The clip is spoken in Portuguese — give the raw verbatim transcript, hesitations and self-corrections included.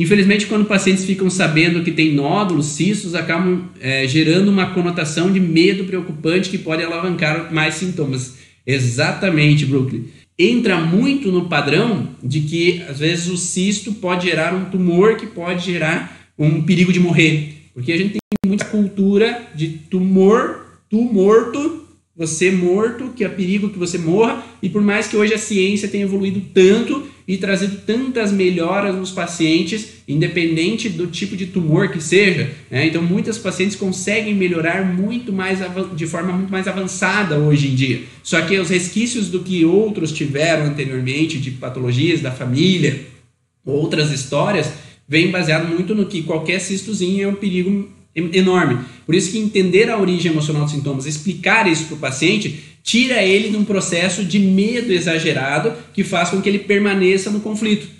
Infelizmente, quando pacientes ficam sabendo que tem nódulos, cistos, acabam é, gerando uma conotação de medo preocupante que pode alavancar mais sintomas. Exatamente, Brooklyn. Entra muito no padrão de que, às vezes, o cisto pode gerar um tumor que pode gerar um perigo de morrer. Porque a gente tem muita cultura de tumor, tu morto, você morto, que é perigo que você morra. E por mais que hoje a ciência tenha evoluído tanto e trazido tantas melhoras nos pacientes, independente do tipo de tumor que seja, né? Então, muitas pacientes conseguem melhorar muito mais, de forma muito mais avançada hoje em dia. Só que os resquícios do que outros tiveram anteriormente, de patologias da família, outras histórias, vem baseado muito no que qualquer cistozinho é um perigo enorme. Por isso que entender a origem emocional dos sintomas, explicar isso para o paciente, tira ele de um processo de medo exagerado que faz com que ele permaneça no conflito.